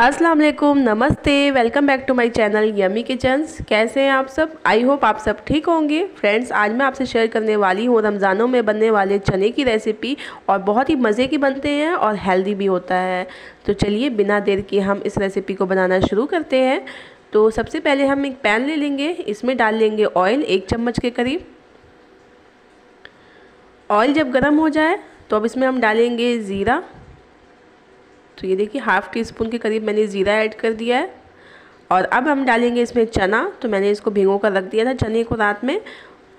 अस्सलाम वालेकुम, नमस्ते, welcome back to my channel yummy kitchens. कैसे हैं आप सब? आई होप आप सब ठीक होंगे। फ्रेंड्स, आज मैं आपसे शेयर करने वाली हूँ रमज़ानों में बनने वाले चने की रेसिपी, और बहुत ही मज़े की बनते हैं और हेल्दी भी होता है। तो चलिए बिना देर के हम इस रेसिपी को बनाना शुरू करते हैं। तो सबसे पहले हम एक पैन ले लेंगे, इसमें डाल लेंगे ऑयल 1 चम्मच के करीब। ऑयल जब गर्म हो जाए तो अब इसमें हम डालेंगे ज़ीरा। तो ये देखिए 1/2 टीस्पून के करीब मैंने ज़ीरा ऐड कर दिया है। और अब हम डालेंगे इसमें चना। तो मैंने इसको भिगो कर रख दिया था चने को रात में,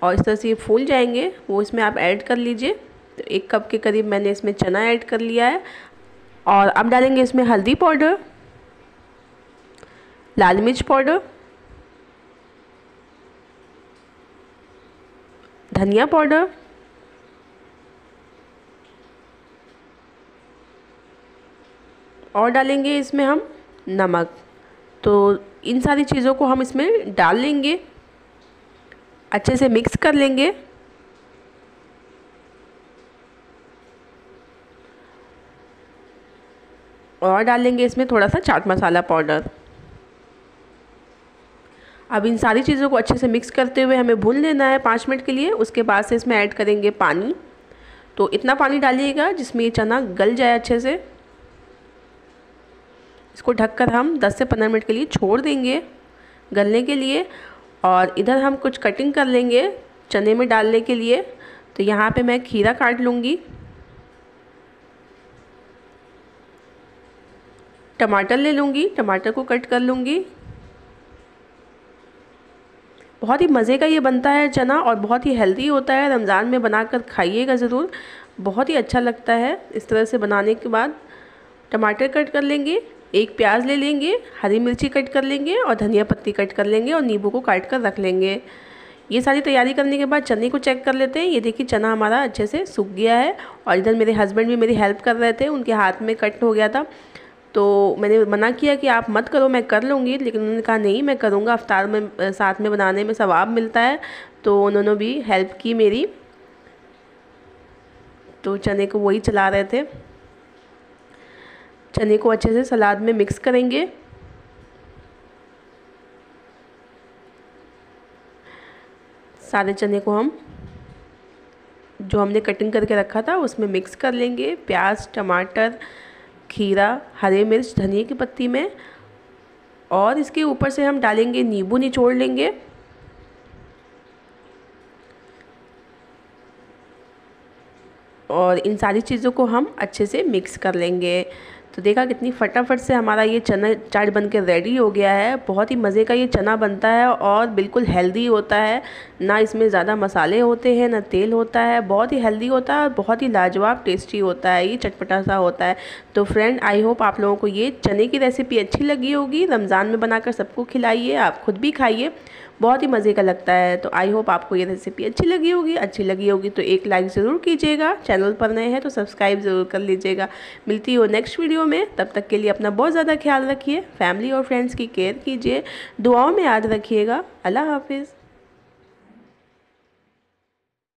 और इस तरह से ये फूल जाएंगे, वो इसमें आप ऐड कर लीजिए। तो 1 कप के करीब मैंने इसमें चना ऐड कर लिया है। और अब डालेंगे इसमें हल्दी पाउडर, लाल मिर्च पाउडर, धनिया पाउडर, और डालेंगे इसमें हम नमक। तो इन सारी चीज़ों को हम इसमें डाल लेंगे, अच्छे से मिक्स कर लेंगे। और डालेंगे इसमें थोड़ा सा चाट मसाला पाउडर। अब इन सारी चीज़ों को अच्छे से मिक्स करते हुए हमें भून लेना है 5 मिनट के लिए। उसके बाद से इसमें ऐड करेंगे पानी। तो इतना पानी डालिएगा जिसमें ये चना गल जाए अच्छे से। इसको ढककर हम 10 से 15 मिनट के लिए छोड़ देंगे गलने के लिए। और इधर हम कुछ कटिंग कर लेंगे चने में डालने के लिए। तो यहाँ पे मैं खीरा काट लूँगी, टमाटर ले लूँगी, टमाटर को कट कर लूँगी। बहुत ही मज़े का ये बनता है चना, और बहुत ही हेल्दी होता है। रमज़ान में बनाकर खाइएगा ज़रूर, बहुत ही अच्छा लगता है। इस तरह से बनाने के बाद टमाटर कट कर लेंगे, 1 प्याज ले लेंगे, हरी मिर्ची कट कर लेंगे, और धनिया पत्ती कट कर लेंगे, और नींबू को काट कर रख लेंगे। ये सारी तैयारी करने के बाद चने को चेक कर लेते हैं। ये देखिए चना हमारा अच्छे से सूख गया है। और इधर मेरे हस्बैंड भी मेरी हेल्प कर रहे थे, उनके हाथ में कट हो गया था। तो मैंने मना किया कि आप मत करो, मैं कर लूँगी, लेकिन उन्होंने कहा नहीं मैं करूँगा, इफ्तार में साथ में बनाने में सवाब मिलता है। तो उन्होंने भी हेल्प की मेरी। तो चने को वही चला रहे थे। चने को अच्छे से सलाद में मिक्स करेंगे। सारे चने को हम जो हमने कटिंग करके रखा था उसमें मिक्स कर लेंगे, प्याज, टमाटर, खीरा, हरी मिर्च, धनिया की पत्ती में। और इसके ऊपर से हम डालेंगे नींबू, निचोड़ लेंगे। और इन सारी चीज़ों को हम अच्छे से मिक्स कर लेंगे। तो देखा कितनी फटाफट से हमारा ये चना चाट बनके रेडी हो गया है। बहुत ही मज़े का ये चना बनता है, और बिल्कुल हेल्दी होता है। ना इसमें ज़्यादा मसाले होते हैं, ना तेल होता है। बहुत ही हेल्दी होता है और बहुत ही लाजवाब टेस्टी होता है, ये चटपटा सा होता है। तो फ्रेंड, आई होप आप लोगों को ये चने की रेसिपी अच्छी लगी होगी। रमज़ान में बनाकर सबको खिलाइए, आप खुद भी खाइए, बहुत ही मज़े का लगता है। तो आई होप आपको ये रेसिपी अच्छी लगी होगी। अच्छी लगी होगी तो एक लाइक ज़रूर कीजिएगा। चैनल पर नए हैं तो सब्सक्राइब ज़रूर कर लीजिएगा। मिलती हो नेक्स्ट वीडियो में, तब तक के लिए अपना बहुत ज़्यादा ख्याल रखिए। फैमिली और फ्रेंड्स की केयर कीजिए, दुआओं में याद रखिएगा। अल्लाह हाफिज़।